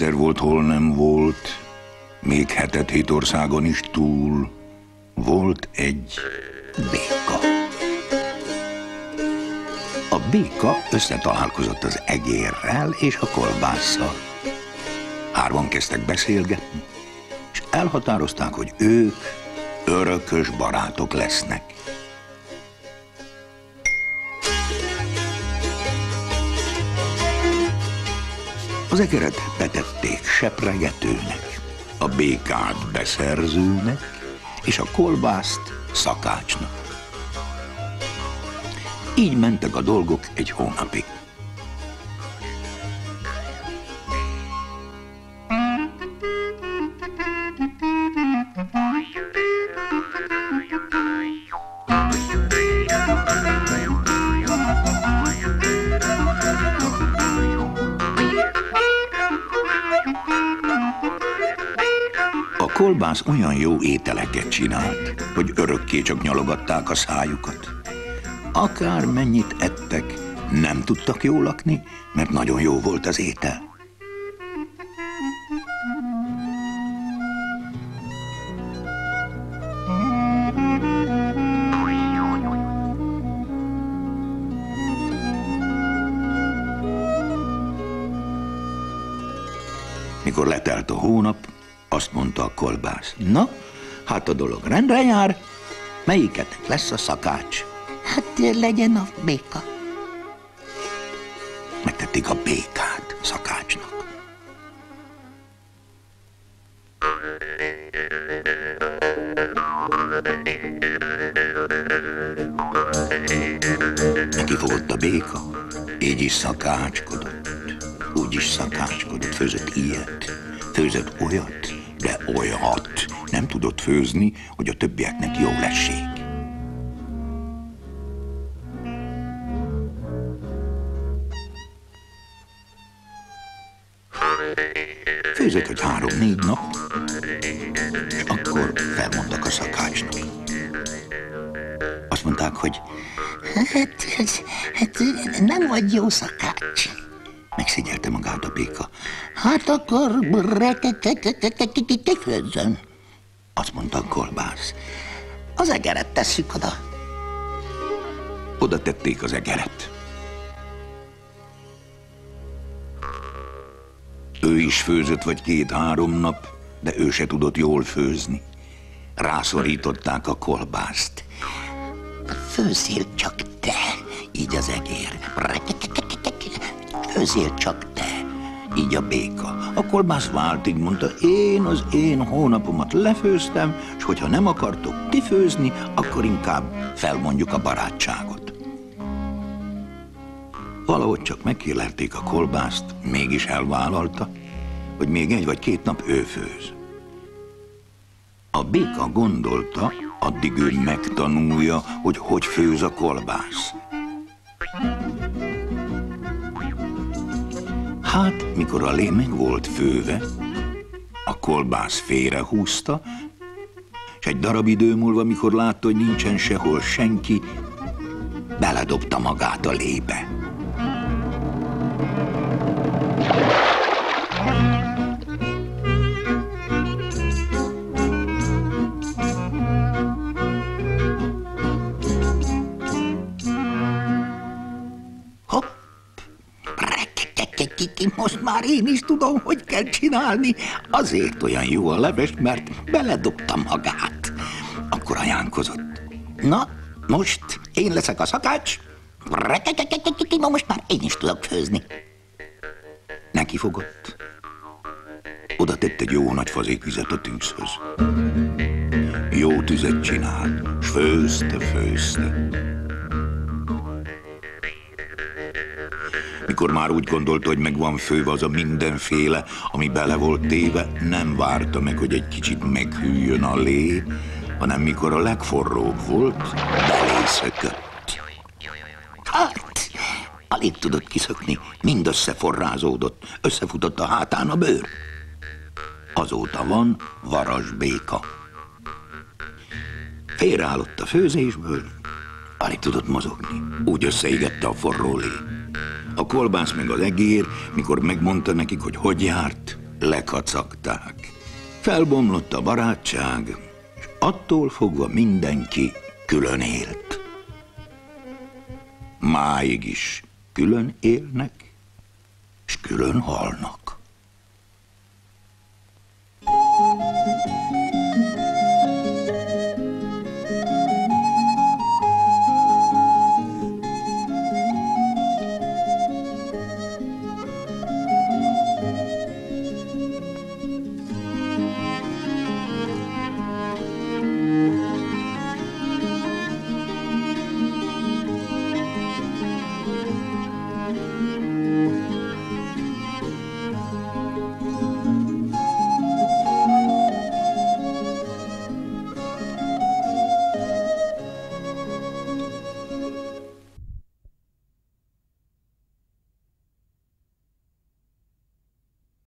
egyszer volt, hol nem volt, még hetet hét országon is túl, volt egy béka. A béka összetalálkozott az egérrel és a kolbásszal. Hárman kezdtek beszélgetni, és elhatározták, hogy ők örökös barátok lesznek. Az egeret betették sepregetőnek, a békát beszerzőnek, és a kolbászt szakácsnak. Így mentek a dolgok egy hónapig. A kolbász olyan jó ételeket csinált, hogy örökké csak nyalogatták a szájukat. Akármennyit ettek, nem tudtak jól lakni, mert nagyon jó volt az étel. Mikor letelt a hónap, azt mondta a kolbász: na, hát a dolog rendre jár, melyiketek lesz a szakács? Hát legyen a béka. Megtették a békát szakácsnak. Kifogott a béka, így is szakácskodott, úgy is szakácskodott, főzött ilyet, főzött olyat, de olyat nem tudott főzni, hogy a többieknek jó lessék. Főzött, hogy 3-4 nap, és akkor felmondtak a szakácsnak. Azt mondták, hogy hát nem vagy jó szakács. Megszigyelte magát a béka. Hát akkor kifőzzön. Azt mondta a kolbász: az egeret tesszük oda. Oda tették az egeret. Ő is főzött vagy 2-3 nap, de ő se tudott jól főzni. Rászorították a kolbászt: főzzél csak te, így az egér. Főzzél csak te, így a béka. A kolbász váltig mondta: én az én hónapomat lefőztem, és hogyha nem akartok ti főzni, akkor inkább felmondjuk a barátságot. Valahogy csak megkérlelték a kolbászt, mégis elvállalta, hogy még 1 vagy 2 nap ő főz. A béka gondolta, addig ő megtanulja, hogy hogy főz a kolbász. Hát, mikor a lé meg volt főve, a kolbász félrehúzta, és egy darab idő múlva, mikor látta, hogy nincsen sehol senki, beledobta magát a lébe. Most már én is tudom, hogy kell csinálni. Azért olyan jó a leves, mert beledobta magát. Akkor ajánkozott: na, most én leszek a szakács. Most már én is tudok főzni. Neki fogott. Oda tett egy jó nagy fazékvizet a tűzhöz. Jó tüzet csinál, s főzte. Mikor már úgy gondolta, hogy megvan főve az a mindenféle, ami bele volt téve, nem várta meg, hogy egy kicsit meghűljön a lé, hanem mikor a legforróbb volt, belészökött. Hát, alig tudott kiszökni, mind összeforrázódott, összefutott a hátán a bőr. Azóta van varasbéka. Félreállott a főzésből, alig tudott mozogni, úgy összeégette a forró lé. A kolbász meg az egér, mikor megmondta nekik, hogy hogy járt, lekacagták. Felbomlott a barátság, és attól fogva mindenki külön élt. Máig is külön élnek, és külön halnak.